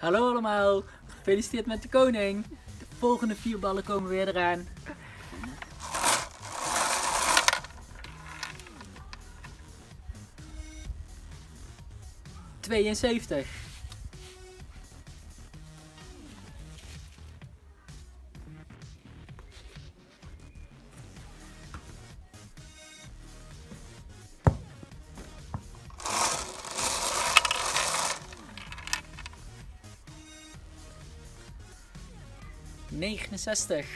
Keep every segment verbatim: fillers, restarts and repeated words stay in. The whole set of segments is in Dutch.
Hallo allemaal, gefeliciteerd met de koning. De volgende vier ballen komen weer eraan. tweeënzeventig. negenenzestig.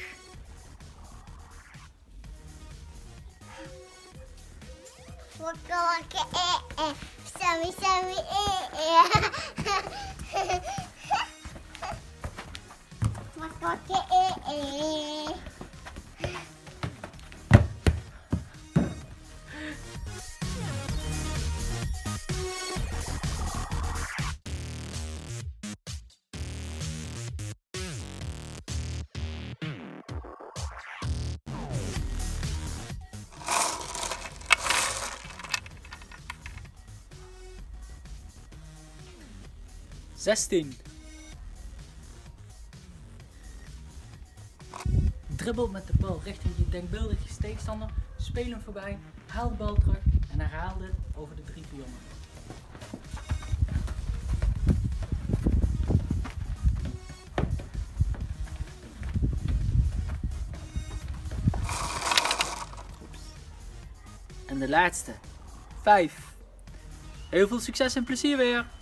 Sorry, sorry. zestien. Dribbel met de bal richting je denkbeeldige tegenstander, speel hem voorbij, haal de bal terug en herhaal dit over de drie pionnen. En de laatste, vijf. Heel veel succes en plezier weer!